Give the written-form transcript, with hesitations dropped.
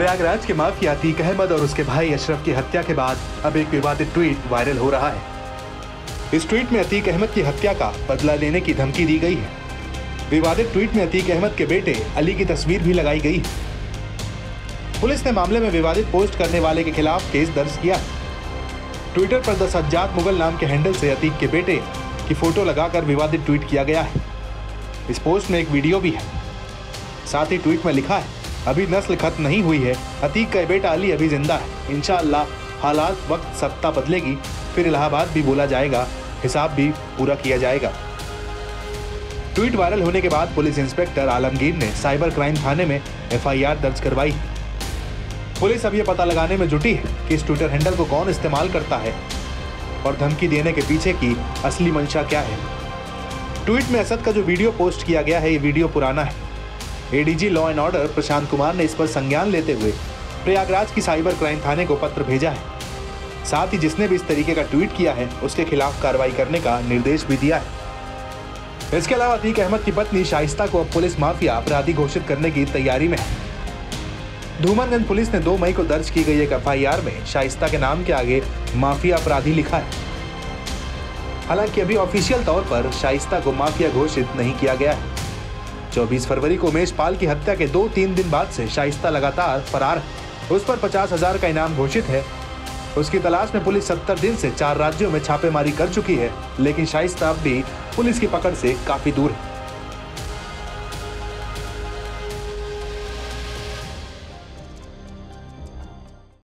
प्रयागराज के माफिया अतीक अहमद और उसके भाई अशरफ की हत्या के बाद अब एक विवादित ट्वीट वायरल हो रहा है। इस ट्वीट में अतीक अहमद की हत्या का बदला लेने की धमकी दी गई है। विवादित ट्वीट में अतीक अहमद के बेटे अली की तस्वीर भी लगाई गई है। पुलिस ने मामले में विवादित पोस्ट करने वाले के खिलाफ केस दर्ज किया। ट्विटर पर 10 अज्जात मुगल नाम के हैंडल से अतीक के बेटे की फोटो लगाकर विवादित ट्वीट किया गया है। इस पोस्ट में एक वीडियो भी है। साथ ही ट्वीट में लिखा है, अभी नस्ल खत्म नहीं हुई है, अतीक का बेटा अली अभी जिंदा है, इंशाअल्लाह हालात वक्त सत्ता बदलेगी, फिर इलाहाबाद भी बोला जाएगा, हिसाब भी पूरा किया जाएगा। ट्वीट वायरल होने के बाद पुलिस इंस्पेक्टर आलमगीर ने साइबर क्राइम थाने में एफआईआर दर्ज करवाई। पुलिस अब ये पता लगाने में जुटी है कि इस ट्विटर हैंडल को कौन इस्तेमाल करता है और धमकी देने के पीछे की असली मंशा क्या है। ट्वीट में असद का जो वीडियो पोस्ट किया गया है, ये वीडियो पुराना है। ADG law and order Prashant Kumar ने इस पर संज्ञान लेते हुए प्रयागराज की साइबर क्राइम थाने को पत्र भेजा है। साथ ही जिसने भी इस तरीके का ट्वीट किया है उसके खिलाफ कार्रवाई करने का निर्देश भी दिया है। इसके अलावा अतीक अहमद की पत्नी शाइस्ता को अब पुलिस माफिया अपराधी घोषित करने की तैयारी में है। धूमनगंज पुलिस ने 2 मई को दर्ज की गई एक एफआईआर में शाइस्ता के नाम के आगे माफिया अपराधी लिखा है। हालांकि अभी ऑफिशियल तौर पर शाइस्ता को माफिया घोषित नहीं किया गया है। 24 फरवरी को उमेश पाल की हत्या के 2-3 दिन बाद से शाइस्ता लगातार फरार है। उस पर 50,000 का इनाम घोषित है। उसकी तलाश में पुलिस 70 दिन से 4 राज्यों में छापेमारी कर चुकी है, लेकिन शाइस्ता अब भी पुलिस की पकड़ से काफी दूर है।